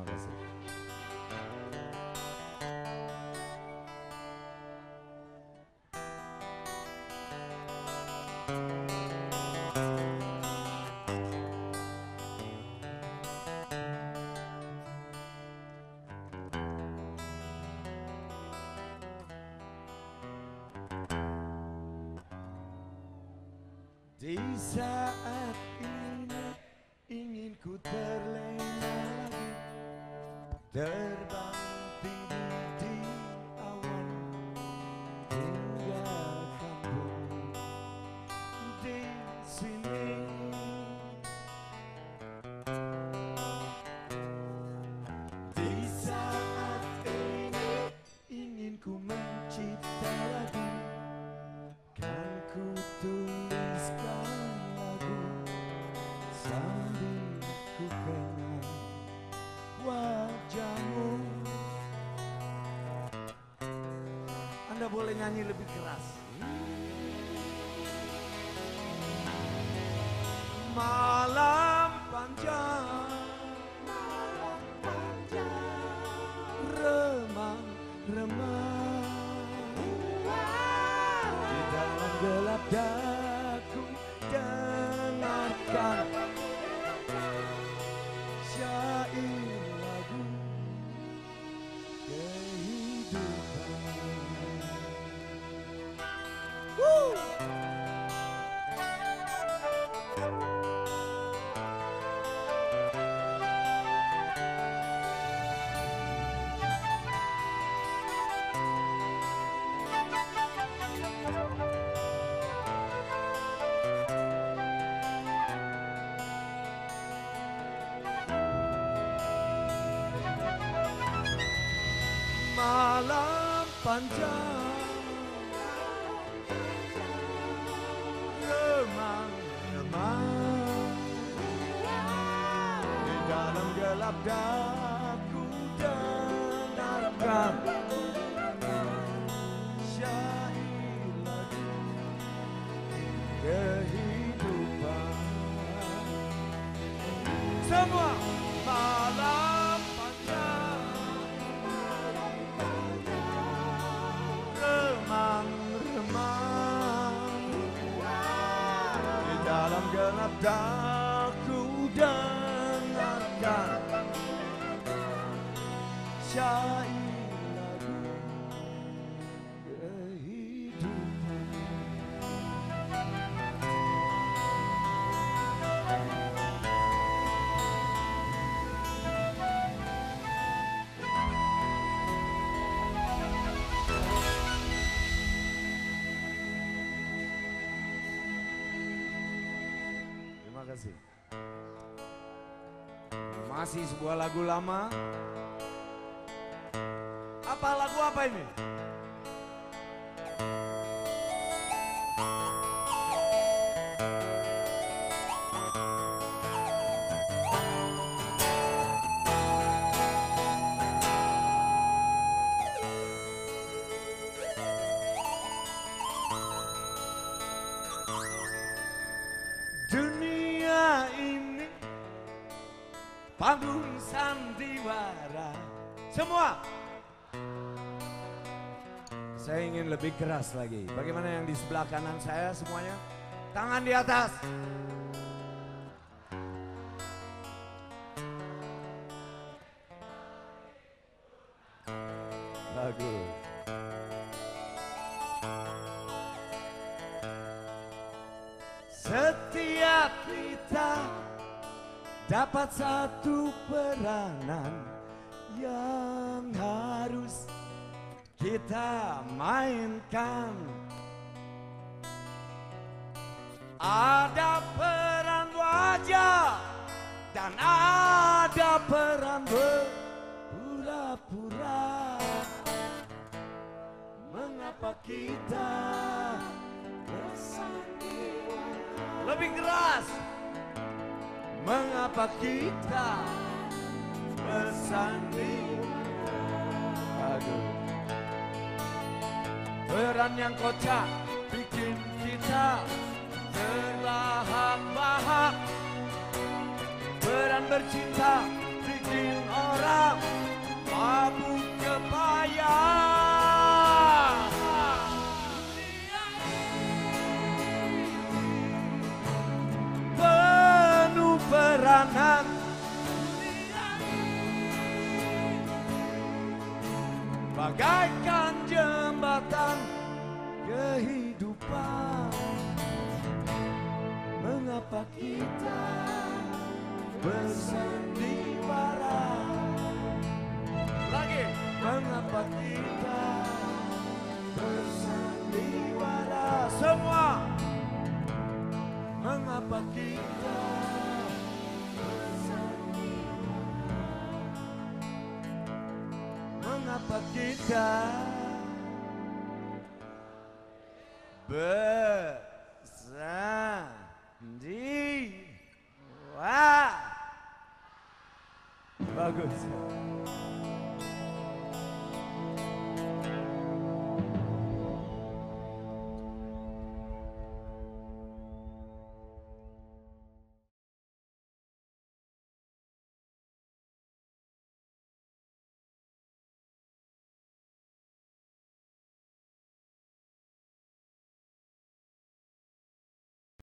Makasih. Di saat ini ingin ku terlena lagi, terbang tinggi di awan hingga kampung di sini. Di saat ini ingin ku mencipta lagi, kan ku tuliskan lagu sambil ku kenang wajahmu. Anda boleh nyanyi lebih keras. Malam panjang, malam panjang, remang-remang di dalam gelap daku dengarkan syair lagu kehidupan. Malam panjang, remang-remang di dalam gelap daku dengarkan syair lagu kehidupan. Semua malam. Dalam gelap daku dengarkan syair lagu kehidupan. Terima kasih. Masih sebuah lagu lama. Lagu apa ini? Panggung sandiwara. Semua. Saya ingin lebih keras lagi. Bagaimana yang di sebelah kanan saya semuanya? Tangan di atas. Bagus. Setiap kita dapat satu peranan yang harus kita mainkan. Ada peran wajah dan ada peran berpura-pura. Mengapa kita bersandiwara? Lebih keras. Mengapa kita bersandiwara? Peran yang kocak bikin kita terlahap-lahap. Peran bercinta bikin orang bagaikan jembatan kehidupan. Mengapa kita bersandiwara? Lagi, mengapa kita bersandiwara? Semua, mengapa kita bersandiwara? Mengapa kita bersandiwara? Bagus.